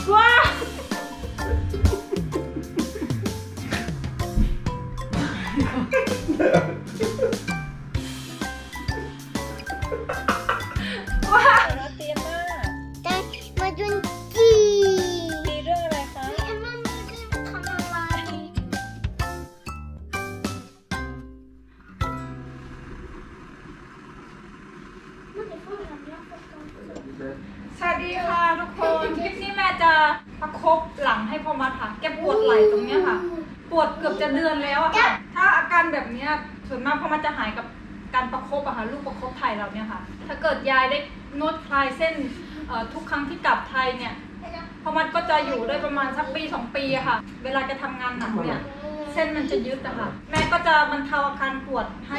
ว้าว้าเราเตรียมมาแต่มาจุนจีตีเรื่องอะไรคะแม่มันมีคำอะไรสวัสดีค่ะทุกคนคลิปนี้แม่จะประคบหลังให้พอมาค่ะแกปวดไหล่ตรงเนี้ยค่ะปวดเกือบจะเดือนแล้วอะค่ะถ้าอาการแบบนี้ส่วนมากพอมันจะหายกับการประคบอะค่ะลูกประคบไทยเราเนี่ยค่ะถ้าเกิดยายได้นวดคลายเส้นทุกครั้งที่กลับไทยเนี่ยพอมันก็จะอยู่ได้ประมาณสักปี2ปีอะค่ะเวลาจะทำงานหนักเนี่ยเส้นมันจะยึดอะค่ะแม่ก็จะบรรเทาอาการปวดให้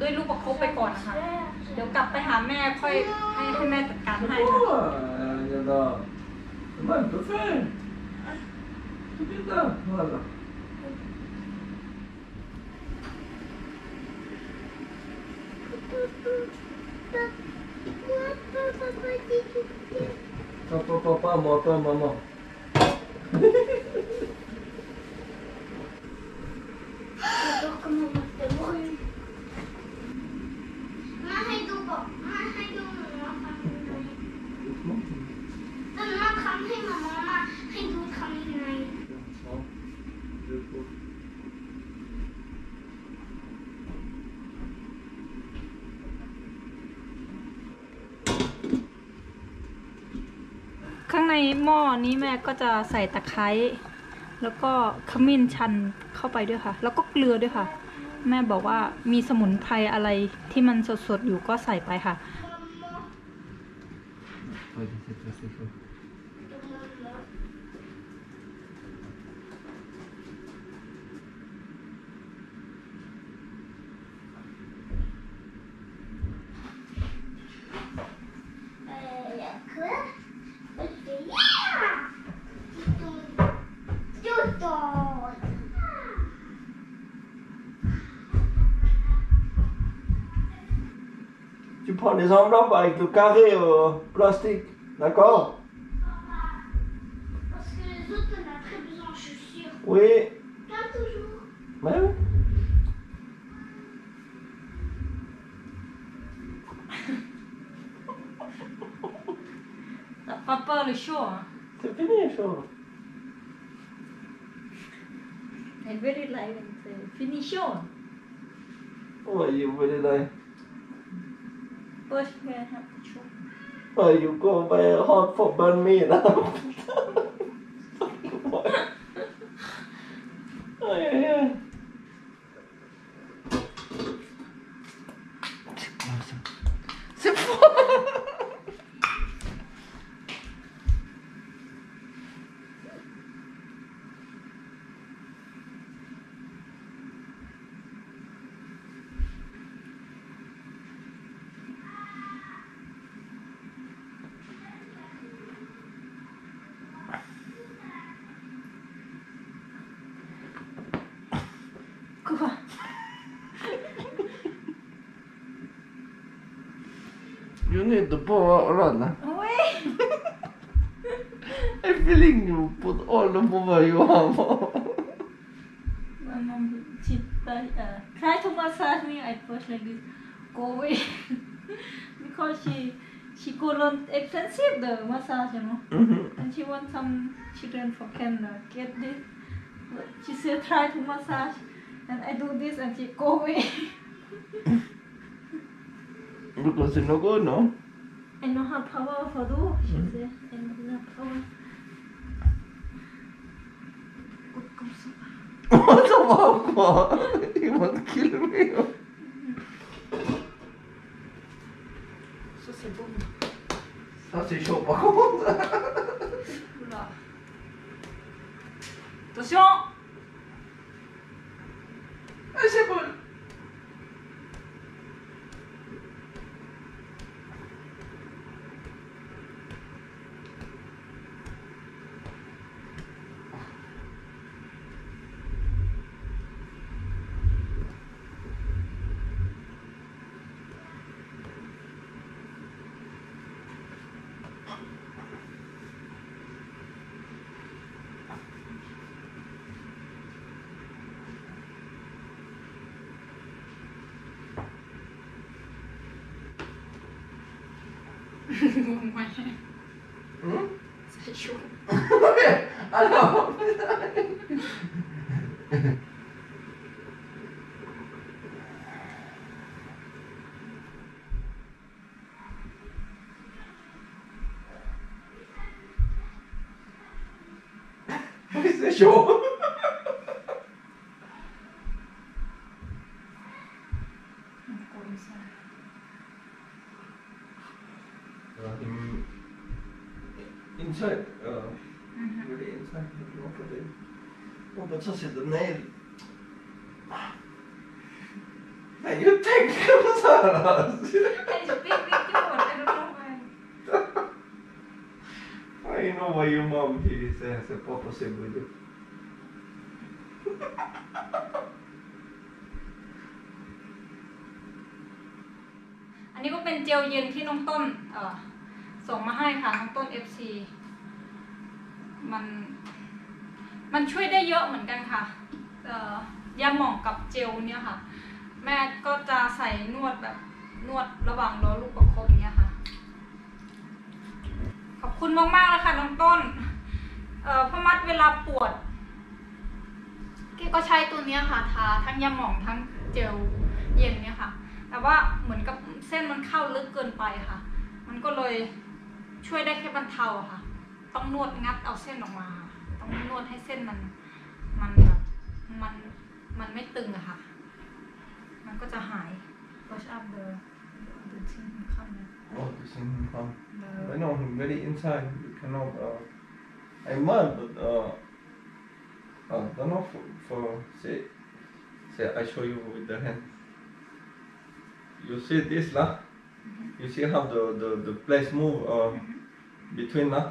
ด้วยลูกประคบไปก่อนนะคะเดี๋ยวกลับไปหาแม่ค่อยให้แม่จัดการให้ค่ะข้างในหม้อนี้แม่ก็จะใส่ตะไคร้แล้วก็ขมิ้นชันเข้าไปด้วยค่ะแล้วก็เกลือด้วยค่ะแม่บอกว่ามีสมุนไพรอะไรที่มันสดๆอยู่ก็ใส่ไปค่ะTu prends les enveloppes avec le carré plastique, d'accord? Parce que les autres, on a très besoin, je suis sûre. Oui. Toi, toujours. Même? T'as pas peur le chaud, hein? C'est fini le chaud. I very like it. Finish show. Oh, you very like. First, we have to show. Oh, you go by hot for burn me now. Oh yeah, yeah. C'est fou. You need to pour around, huh? Oui. I'm feeling you put all the over your arm. Mom, try to massage me. I push like this. Go away. Because she go learn expensive the massage, you know. And she want some children for Canada get this. But she said try to massage, and I do this, and she go away. Because it's no good, no? I know her power for you, she said. I know her power. What the fuck? You want to kill me? Ça c'est bon. Ça c'est chaud par contre. Oula. Attention! Et c'est bon. งงไหมใส่ชุดอะไรでしょinside really inside oh but so said the nail hey you think what's up I know why your mom has a purpose with youอันนี้ก็เป็นเจลเย็นที่น้องต้นส่งมาให้ค่ะน้องต้น FC มันช่วยได้เยอะเหมือนกันค่ะยาหม่องกับเจลเนี่ยค่ะแม่ก็จะใส่นวดแบบนวดระหว่างรอลูกประคบเนี่ยค่ะขอบคุณมากๆนะคะน้องต้นพ่อมัดเวลาปวดก็ใช้ตัวนี้ค่ะทาทั้งยาหม่องทั้งเจลเย็นเนี่ยค่ะแต่ว่าเหมือนกับเส้นมันเข้าลึกเกินไปค่ะมันก็เลยช่วยได้แค่บรรเทาค่ะต้องนวดงัดเอาเส้นออกมาต้องนวดให้เส้นมันแบบมันไม่ตึงอะค่ะมันก็จะหาย brush up the thing come oh the thing come I know very inside you cannot I mad but don't know for say I show you with the hand. You see this lah. You see how the place move between lah.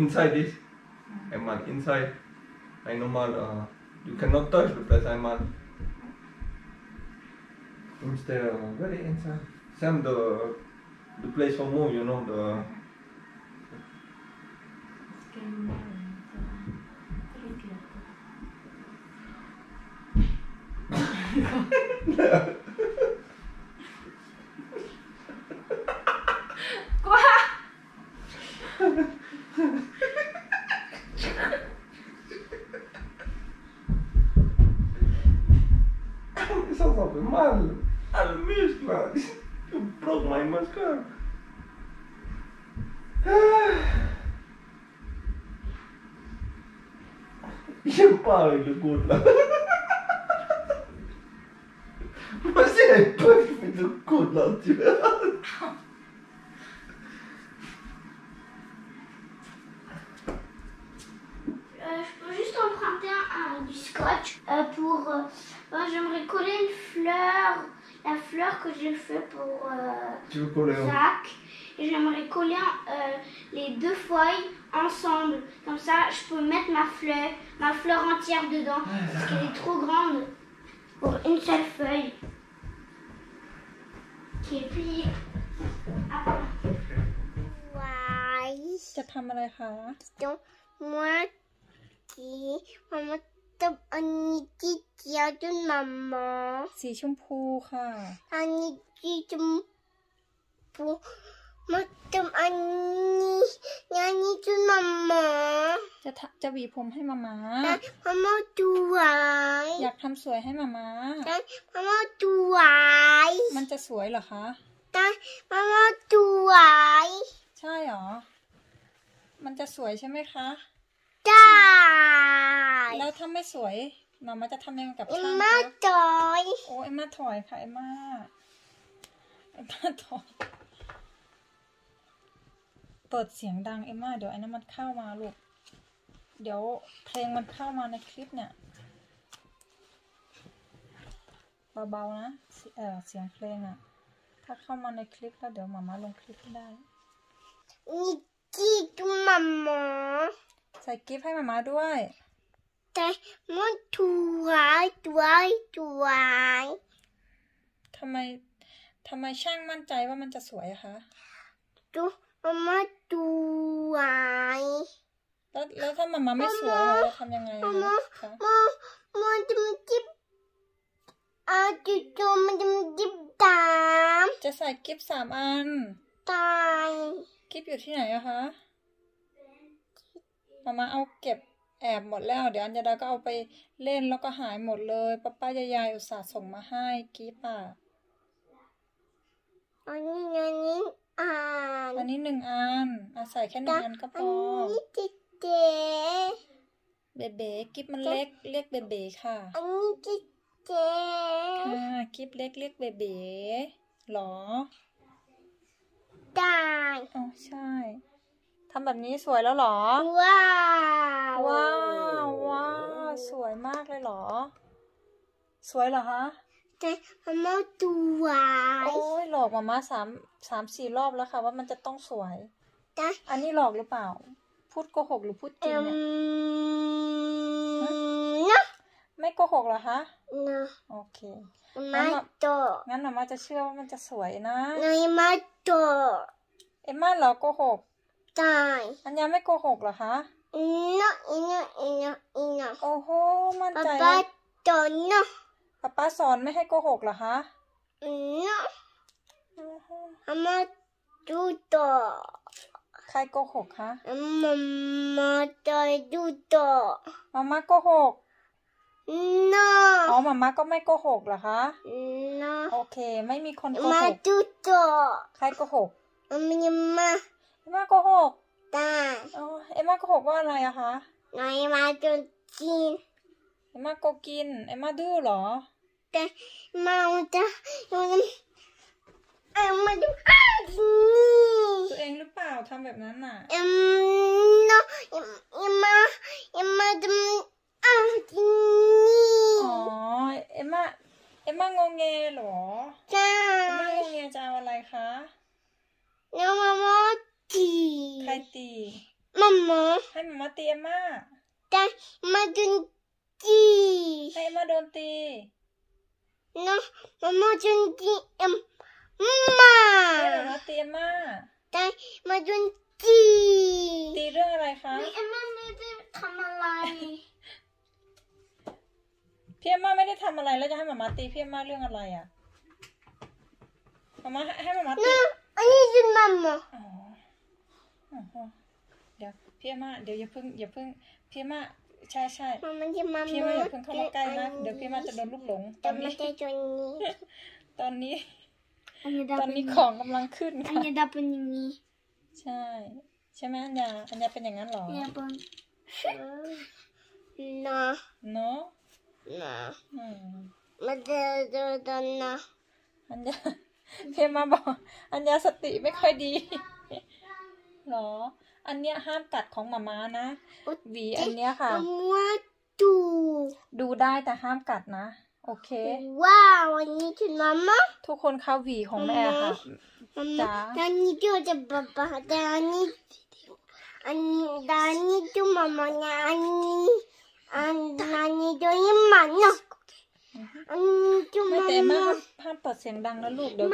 Inside this, I'm on inside. I normal. You cannot touch the place I'm on. Instead, very inside. Same the place for move. You know the.กว่าฉันทำไม่ได้ฉันมิสล่ะคุณบล็อกไม่มาสก้าฉันไปเลยกูล่ะGood luck to you. Je peux juste emprunter du scotch pour. J'aimerais coller une fleur, la fleur que j'ai fait pour Zach. Et j'aimerais coller les deux feuilles ensemble. Comme ça, je peux mettre ma fleur entière dedans parce qu'elle est trop grande pour une seule feuille.จะทำอะไรคะต้องมาสีมาตับอันนี้สีเขียวด้วยมัมม่าสีชมพูค่ะอันนี้สีชมพูมาตับอันนี้อันนี้ด้วยมัมม่าจะหวีผมให้มัมม่ามัมม่าสวยอยากทำสวยให้มัมม่ามัมม่าสวยมันจะสวยเหรอคะได้มัมม่าสวยใช่หรอมันจะสวยใช่ไหมคะได้แล้วถ้าไม่สวยมัมม่าจะทำยังไงกับช่างคะเอ็มม่าถอยโอ้เอ็มม่าถอยค่ะเอ็มม่าถอยเปิดเสียงดังเอ็มม่าเดี๋ยวไอ้น้ำมันเข้ามาลูกเดี๋ยวเพลงมันเข้ามาในคลิปเนี่ยเบาๆนะเสียงเพลงอะถ้าเข้ามาในคลิปแล้วเดี๋ยวมัมม่าลงคลิปได้นี่กิ๊กมัมม่าใส่กิ๊กให้มัมม่าด้วยแต่มันสวยทำไมช่างมั่นใจว่ามันจะสวยคะดูมัมม่าสวยแล้วถ้ามัมม่าไม่สวยเราทำยังไงคะมันจะกิ๊บจุดมันจะกิ๊บตามจะใส่กิ๊บ3 อัน ตายคลิปอยู่ที่ไหนอะคะมามาเอาเก็บแอบหมดแล้วเดี๋ยวอัญญาดาก็เอาไปเล่นแล้วก็หายหมดเลยป้าป้ายายอุตส่าห์ส่งมาให้กิ๊บอ่ะอันนี้อันนี้หนึ่งอันอาศัยแค่หนึ่งอันก็พออันนี้เบ๋กิ๊บมันเล็กเรียกเบ๋ค่ะอันนี้เจค่ะกิ๊บเล็กเรียกเบ๋หรอได้อ๋อใช่ทำแบบนี้สวยแล้วหรอว้าวสวยมากเลยหรอสวยเหรอฮะแต่มาม่าดูวายโอ้ยหลอกมาม่า3-4รอบแล้วค่ะว่ามันจะต้องสวยอันนี้หลอกหรือเปล่าพูดโกหกหรือพูดจริงเนี่ยไม่โกหกเหรอฮะโอเคงั้นมาม่าจะเชื่อว่ามันจะสวยนะเอ็มม่าหรอโกหกอัญญาไม่โกหกเหรอคะเนาะโอ้โหมั่นใจป้าสอนเนาะป้าสอนไม่ให้โกหกเหรอคะเนาะอาม่าดูต่อใครโกหกคะมาม่าใจดูต่อมาม่าโกหกเนาะอ๋อมาม่าก็ไม่โกหกเหรอคะเนาะโอเคไม่มีคนโกหกมาดูต่อใครโกหกมาเอ็มมาโกหกได้เอ็มมาโกหกว่าอะไรอะคะน้อยมาโกกินเอ็มมาโกกินเอ็มมาดื้อเหรอแต่เอ็มมาดื้อตัวเองหรือเปล่าทำแบบนั้นน่ะเอ็มมาดื้ออ๋อเอ็มมางงเงยเหรอใช่เอ็มมางงเงยจะเอาอะไรคะเนาะมาม่าตีใครตีมาม่าให้มาม่าตีเอ็มม่าแต่มาโดนตีให้มาโดนตีเนาะมาม่าโดนตีเอ็มม่าให้มาม่าตีเอ็มม่าแต่มาโดนตีตีเรื่องอะไรคะเอ็มม่าไม่ได้ทำอะไรพี่เอ็มม่าไม่ได้ทำอะไรแล้วจะให้มาม่าตีพี่เอ็มม่าเรื่องอะไรอ่ะมาม่าให้มาม่าตีอันนี้จุดมัมม่าเดี๋ยวพี่ม่าเดี๋ยวอย่าเพิ่งพี่ม่าใช่พี่ม่าอย่าเพิ่งเข้ามาใกล้นะเดี๋ยวพี่ม่าจะโดนลูกหลงตอนนี้ของกำลังขึ้นค่ะอันยาดาเป็นอย่างนี้ใช่ไหมอันยาเป็นอย่างนั้นหรออันยาเป็นนะมันจะโดนนะอันยาเอ็มม่าบอกอัญญาสติไม่ค่อยดีหรออันเนี้ยห้ามตัดของมาม่านะหวีอันเนี้ยค่ะดูได้แต่ห้ามกัดนะโอเคว้าวอันนี้คือมาม่าทุกคนคะหวีของแม่ค่ะจ้าอันนี้เดี๋ยวจะบ๊ะบ๊ะอันนี้ดูมาม่านะอันนี้ดูยิ้มหมันเนาะไม่แต่มาห้ามเปิดเสียงดังนะลูกเดี๋ยว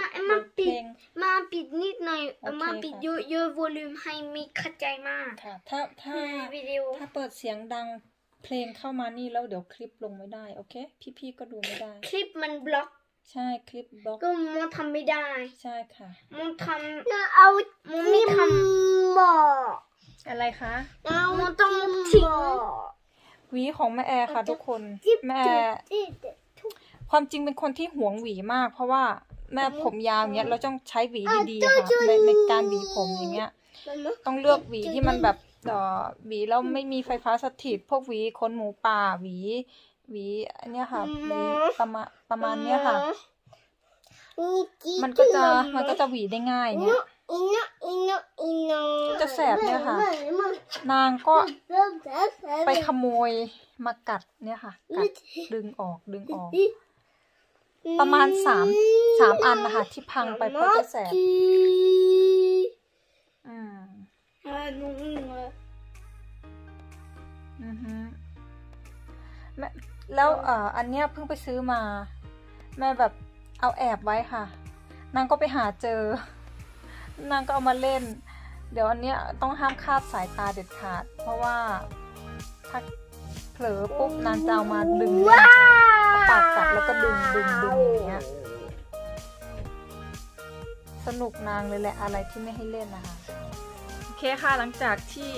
เพลงมาปิดนิดหน่อยมาปิดเยอะวอลลุ่มให้มีเข้าใจมากค่ะถ้าเปิดเสียงดังเพลงเข้ามานี่แล้วเดี๋ยวคลิปลงไม่ได้โอเคพี่ๆก็ดูไม่ได้คลิปมันบล็อกใช่คลิปบล็อกก็มันทำไม่ได้ใช่ค่ะมันทำเอามันไม่ทำบอกอะไรคะมันต้องทิ้งหวีของแม่แอร์ค่ะทุกคนแม่ความจริงเป็นคนที่หวงหวีมากเพราะว่าแม่ผมยาวอย่างเงี้ยเราต้องใช้หวีดีๆค่ะในการหวีผมอย่างเงี้ยต้องเลือกหวีที่มันแบบหวีแล้วไม่มีไฟฟ้าสถิตพวกหวีขนหมูป่าหวีอันเนี้ยค่ะประมาณเนี้ยค่ะมันก็จะหวีได้ง่ายเนี้ยจะแสบเนี่ยค่ะนางก็ไปขโมยมากัดเนี่ยค่ะกัดดึงออกประมาณสามอันนะคะที่พังไปเพราะจะแสบแล้วอันเนี้ยเพิ่งไปซื้อมาแม่แบบเอาแอบไว้ค่ะนางก็ไปหาเจอนางก็เอามาเล่นเดี๋ยวอันเนี้ยต้องห้ามคาดสายตาเด็ดขาดเพราะว่าถ้าเผลอปุ๊บนางจะเอามาดึงปากกัดแล้วก็ดึงอย่างเงี้ย สนุกนางเลยแหละอะไรที่ไม่ให้เล่นนะคะโอเคค่ะหลังจากที่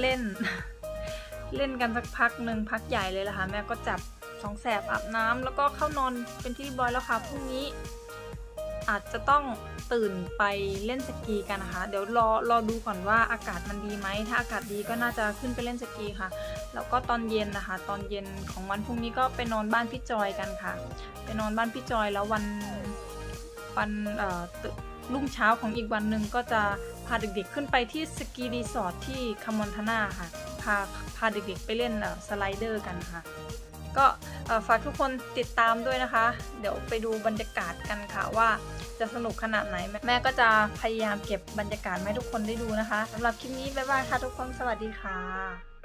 เล่น เล่นกันสักพักหนึ่งพักใหญ่เลยล่ะค่ะแม่ก็จับสองแสบอาบน้ำแล้วก็เข้านอนเป็นที่เรียบร้อยแล้วค่ะพรุ่งนี้อาจจะต้องตื่นไปเล่นสกีกันนะคะเดี๋ยวรอดูก่อนว่าอากาศมันดีไหมถ้าอากาศดีก็น่าจะขึ้นไปเล่นสกีค่ะแล้วก็ตอนเย็นนะคะตอนเย็นของวันพรุ่งนี้ก็ไปนอนบ้านพี่จอยกันค่ะไปนอนบ้านพี่จอยแล้ววันรุ่งเช้าของอีกวันหนึ่งก็จะพาเด็กๆขึ้นไปที่สกีรีสอร์ทที่คามอนทาน่าค่ะพาเด็กๆไปเล่นสไลเดอร์กันค่ะก็ฝากทุกคนติดตามด้วยนะคะเดี๋ยวไปดูบรรยากาศกันค่ะว่าจะสนุกขนาดไหนแม่ก็จะพยายามเก็บบรรยากาศให้ทุกคนได้ดูนะคะสำหรับคลิปนี้บ๊ายบายค่ะทุกคนสวัสดีค่ะ